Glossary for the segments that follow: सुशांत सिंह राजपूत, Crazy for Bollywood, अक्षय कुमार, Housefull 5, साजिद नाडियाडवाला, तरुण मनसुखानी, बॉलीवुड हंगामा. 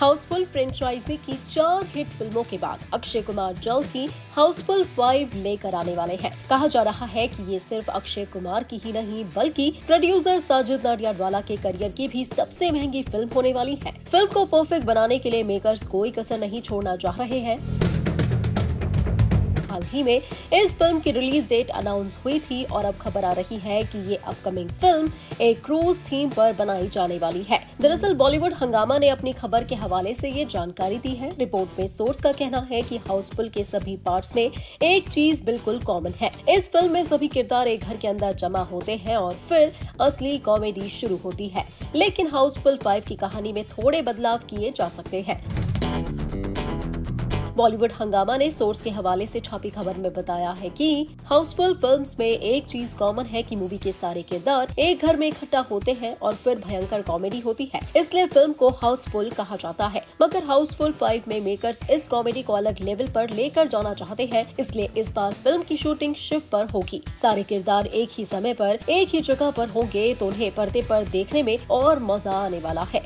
Housefull franchise की 4 hit फिल्मों के बाद अक्षय कुमार जल्द ही हाउसफुल 5 लेकर आने वाले हैं। कहा जा रहा है कि ये सिर्फ अक्षय कुमार की ही नहीं बल्कि प्रोड्यूसर साजिद नाडियाडवाला के करियर की भी सबसे महंगी फिल्म होने वाली है। फिल्म को परफेक्ट बनाने के लिए मेकर्स कोई कसर नहीं छोड़ना चाह रहे हैं। हाल ही में इस फिल्म की रिलीज डेट अनाउंस हुई थी और अब खबर आ रही है कि ये अपकमिंग फिल्म एक क्रूज थीम पर बनाई जाने वाली है। दरअसल बॉलीवुड हंगामा ने अपनी खबर के हवाले से ये जानकारी दी है। रिपोर्ट में सोर्स का कहना है कि हाउसफुल के सभी पार्ट्स में एक चीज बिल्कुल कॉमन है, इस फिल्म में सभी किरदार एक घर के अंदर जमा होते हैं और फिर असली कॉमेडी शुरू होती है। लेकिन हाउसफुल 5 की कहानी में थोड़े बदलाव किए जा सकते हैं। बॉलीवुड हंगामा ने सोर्स के हवाले से छापी खबर में बताया है कि हाउसफुल फिल्म्स में एक चीज कॉमन है कि मूवी के सारे किरदार एक घर में इकट्ठा होते हैं और फिर भयंकर कॉमेडी होती है, इसलिए फिल्म को हाउसफुल कहा जाता है। मगर हाउसफुल 5 में मेकर्स इस कॉमेडी को अलग लेवल पर लेकर जाना चाहते हैं, इसलिए इस बार फिल्म की शूटिंग शिप पर होगी। सारे किरदार एक ही समय पर एक ही जगह पर होंगे तो उन्हें पर्दे पर देखने में और मजा आने वाला है।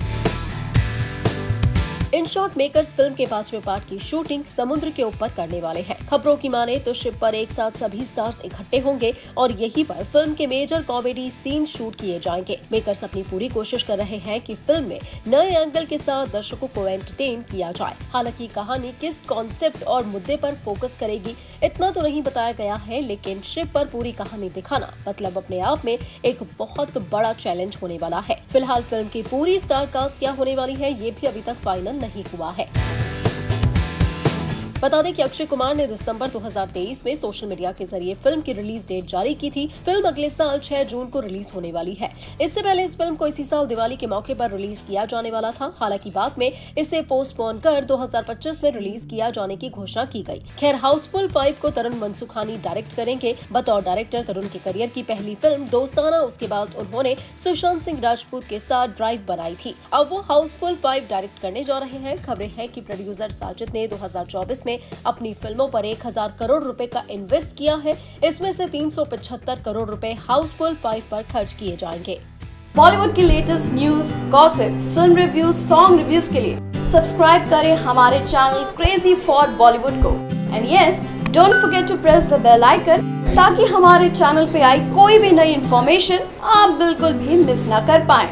इन शॉर्ट मेकर्स फिल्म के 5वें पार्ट की शूटिंग समुद्र के ऊपर करने वाले हैं। खबरों की माने तो शिप पर एक साथ सभी स्टार्स इकट्ठे होंगे और यहीं पर फिल्म के मेजर कॉमेडी सीन शूट किए जाएंगे। मेकर्स अपनी पूरी कोशिश कर रहे हैं कि फिल्म में नए एंगल के साथ दर्शकों को एंटरटेन किया जाए। हालांकि कहानी किस कॉन्सेप्ट और मुद्दे पर फोकस करेगी इतना तो नहीं बताया गया है, लेकिन शिप पर पूरी कहानी दिखाना मतलब अपने आप में एक बहुत बड़ा चैलेंज होने वाला है। फिलहाल फिल्म की पूरी स्टार कास्ट क्या होने वाली है ये भी अभी तक फाइनल नहीं हुआ है। बता दें कि अक्षय कुमार ने दिसंबर 2023 में सोशल मीडिया के जरिए फिल्म की रिलीज डेट जारी की थी। फिल्म अगले साल 6 जून को रिलीज होने वाली है। इससे पहले इस फिल्म को इसी साल दिवाली के मौके पर रिलीज किया जाने वाला था। हालांकि बाद में इसे पोस्टपोन कर 2025 में रिलीज किया जाने की घोषणा की गई। खैर हाउसफुल 5 को तरुण मनसुखानी डायरेक्ट करेंगे। बतौर डायरेक्टर तरुण के करियर की पहली फिल्म दोस्ताना, उसके बाद उन्होंने सुशांत सिंह राजपूत के साथ ड्राइव बनाई थी। अब वो हाउसफुल 5 डायरेक्ट करने जा रहे हैं। खबरें हैं कि प्रोड्यूसर साजिद ने 2024 अपनी फिल्मों पर 1000 करोड़ रुपए का इन्वेस्ट किया है। इसमें से 375 करोड़ रुपए हाउसफुल 5 पर खर्च किए जाएंगे। बॉलीवुड की latest news, gossip, film reviews, song reviews के लिए सब्सक्राइब करें हमारे चैनल क्रेजी फॉर बॉलीवुड को। And yes, don't forget to press the bell icon ताकि हमारे चैनल पे आई कोई भी नई इन्फॉर्मेशन आप बिल्कुल भी मिस ना कर पाए।